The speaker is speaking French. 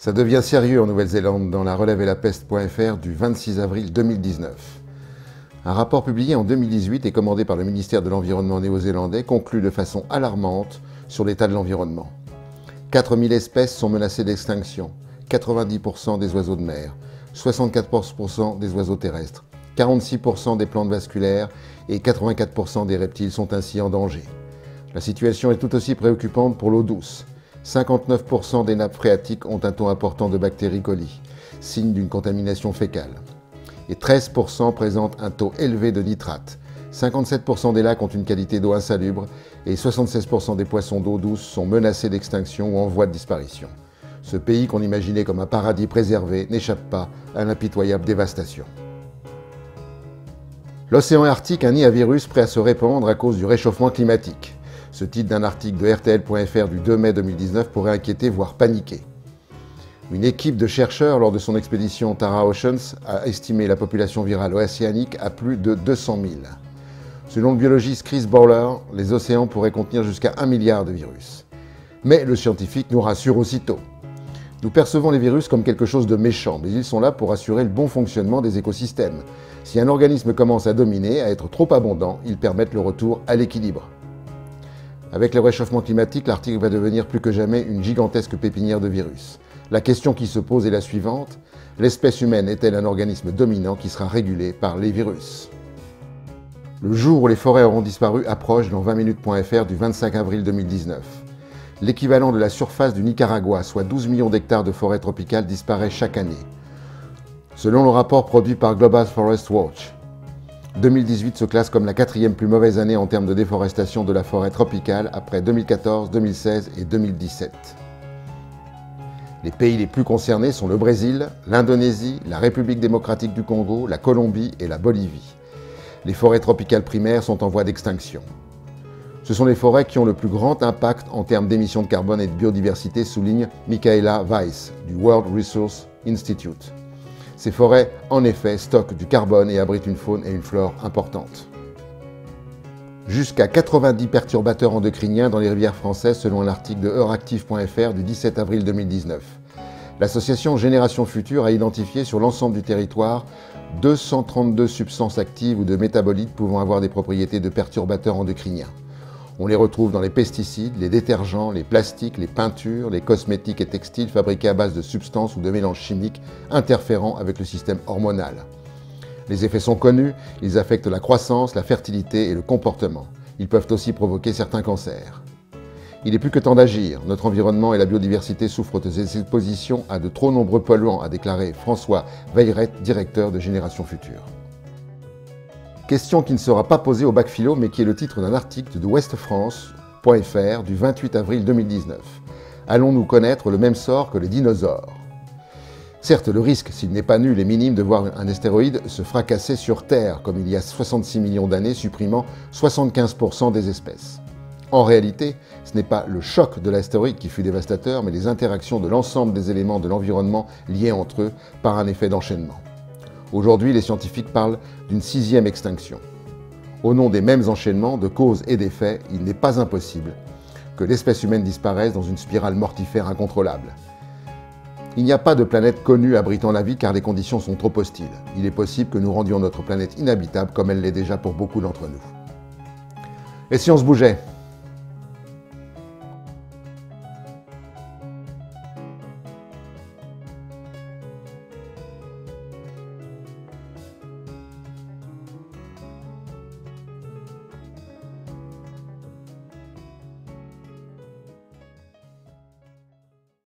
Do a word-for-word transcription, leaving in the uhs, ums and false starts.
Ça devient sérieux en Nouvelle-Zélande dans la relève et la peste point F R du vingt-six avril deux mille dix-neuf. Un rapport publié en deux mille dix-huit et commandé par le ministère de l'Environnement néo-zélandais conclut de façon alarmante sur l'état de l'environnement. quatre mille espèces sont menacées d'extinction, quatre-vingt-dix pour cent des oiseaux de mer, soixante-quatorze pour cent des oiseaux terrestres, quarante-six pour cent des plantes vasculaires et quatre-vingt-quatre pour cent des reptiles sont ainsi en danger. La situation est tout aussi préoccupante pour l'eau douce. cinquante-neuf pour cent des nappes phréatiques ont un taux important de bactéries coli, signe d'une contamination fécale. Et treize pour cent présentent un taux élevé de nitrate. cinquante-sept pour cent des lacs ont une qualité d'eau insalubre et soixante-seize pour cent des poissons d'eau douce sont menacés d'extinction ou en voie de disparition. Ce pays qu'on imaginait comme un paradis préservé n'échappe pas à l'impitoyable dévastation. L'océan Arctique, un nid à virus prêt à se répandre à cause du réchauffement climatique. Ce titre d'un article de R T L point F R du deux mai deux mille dix-neuf pourrait inquiéter, voire paniquer. Une équipe de chercheurs, lors de son expédition Tara Oceans, a estimé la population virale océanique à plus de deux cent mille. Selon le biologiste Chris Bowler, les océans pourraient contenir jusqu'à un milliard de virus. Mais le scientifique nous rassure aussitôt. Nous percevons les virus comme quelque chose de méchant, mais ils sont là pour assurer le bon fonctionnement des écosystèmes. Si un organisme commence à dominer, à être trop abondant, ils permettent le retour à l'équilibre. Avec le réchauffement climatique, l'Arctique va devenir plus que jamais une gigantesque pépinière de virus. La question qui se pose est la suivante, l'espèce humaine est-elle un organisme dominant qui sera régulé par les virus? Le jour où les forêts auront disparu approche dans vingt minutes point F R du vingt-cinq avril deux mille dix-neuf. L'équivalent de la surface du Nicaragua, soit douze millions d'hectares de forêts tropicales, disparaît chaque année. Selon le rapport produit par Global Forest Watch, deux mille dix-huit se classe comme la quatrième plus mauvaise année en termes de déforestation de la forêt tropicale après deux mille quatorze, deux mille seize et deux mille dix-sept. Les pays les plus concernés sont le Brésil, l'Indonésie, la République démocratique du Congo, la Colombie et la Bolivie. Les forêts tropicales primaires sont en voie d'extinction. Ce sont les forêts qui ont le plus grand impact en termes d'émissions de carbone et de biodiversité, souligne Michaela Weiss du World Resource Institute. Ces forêts, en effet, stockent du carbone et abritent une faune et une flore importantes. Jusqu'à quatre-vingt-dix perturbateurs endocriniens dans les rivières françaises, selon un article de euractiv point F R du dix-sept avril deux mille dix-neuf. L'association Générations Futures a identifié sur l'ensemble du territoire deux cent trente-deux substances actives ou de métabolites pouvant avoir des propriétés de perturbateurs endocriniens. On les retrouve dans les pesticides, les détergents, les plastiques, les peintures, les cosmétiques et textiles fabriqués à base de substances ou de mélanges chimiques interférant avec le système hormonal. Les effets sont connus, ils affectent la croissance, la fertilité et le comportement. Ils peuvent aussi provoquer certains cancers. Il est plus que temps d'agir. Notre environnement et la biodiversité souffrent de ces expositions à de trop nombreux polluants, a déclaré François Veillet, directeur de Générations Futures. Question qui ne sera pas posée au bac philo, mais qui est le titre d'un article de ouest-france point F R du vingt-huit avril deux mille dix-neuf. Allons-nous connaître le même sort que les dinosaures? Certes, le risque, s'il n'est pas nul et minime, de voir un astéroïde se fracasser sur Terre, comme il y a soixante-six millions d'années, supprimant soixante-quinze pour cent des espèces. En réalité, ce n'est pas le choc de l'astéroïde qui fut dévastateur, mais les interactions de l'ensemble des éléments de l'environnement liés entre eux par un effet d'enchaînement. Aujourd'hui, les scientifiques parlent d'une sixième extinction. Au nom des mêmes enchaînements de causes et d'effets, il n'est pas impossible que l'espèce humaine disparaisse dans une spirale mortifère incontrôlable. Il n'y a pas de planète connue abritant la vie car les conditions sont trop hostiles. Il est possible que nous rendions notre planète inhabitable comme elle l'est déjà pour beaucoup d'entre nous. Et si on se bougeait ?